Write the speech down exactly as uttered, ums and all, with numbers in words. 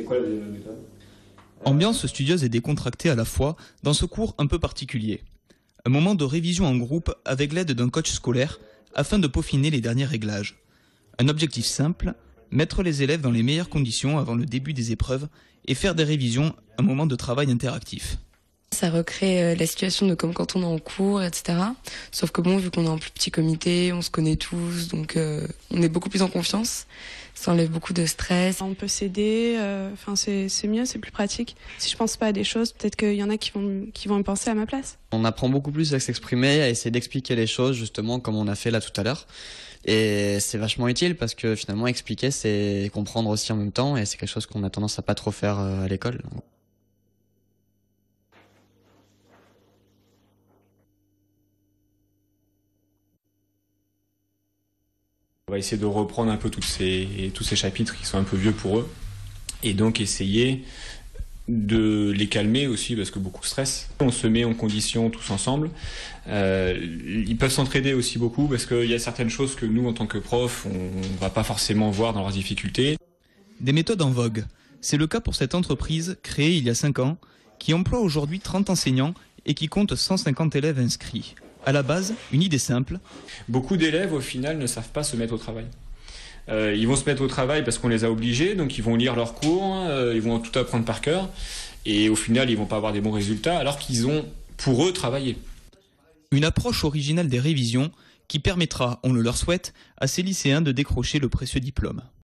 C'est quoi la deuxième méthode ? Ambiance studieuse et décontractée à la fois, dans ce cours un peu particulier. Un moment de révision en groupe avec l'aide d'un coach scolaire afin de peaufiner les derniers réglages. Un objectif simple, mettre les élèves dans les meilleures conditions avant le début des épreuves et faire des révisions un moment de travail interactif. Ça recrée la situation de comme quand on est en cours, et cetera. Sauf que bon, vu qu'on est en plus petit comité, on se connaît tous, donc euh, on est beaucoup plus en confiance. Ça enlève beaucoup de stress. On peut s'aider, euh, c'est mieux, c'est plus pratique. Si je pense pas à des choses, peut-être qu'il y en a qui vont, qui vont y penser à ma place. On apprend beaucoup plus à s'exprimer, à essayer d'expliquer les choses, justement, comme on a fait là tout à l'heure. Et c'est vachement utile parce que finalement, expliquer, c'est comprendre aussi en même temps, et c'est quelque chose qu'on a tendance à pas trop faire à l'école. On va essayer de reprendre un peu toutes ces, tous ces chapitres qui sont un peu vieux pour eux et donc essayer de les calmer aussi parce que beaucoup stressent. On se met en condition tous ensemble. Euh, ils peuvent s'entraider aussi beaucoup parce qu'il y a certaines choses que nous, en tant que profs, on ne va pas forcément voir dans leurs difficultés. Des méthodes en vogue. C'est le cas pour cette entreprise créée il y a cinq ans qui emploie aujourd'hui trente enseignants et qui compte cent cinquante élèves inscrits. À la base, une idée simple. Beaucoup d'élèves, au final, ne savent pas se mettre au travail. Euh, ils vont se mettre au travail parce qu'on les a obligés, donc ils vont lire leurs cours, euh, ils vont tout apprendre par cœur, et au final, ils vont pas avoir des bons résultats, alors qu'ils ont, pour eux, travaillé. Une approche originale des révisions qui permettra, on le leur souhaite, à ces lycéens de décrocher le précieux diplôme.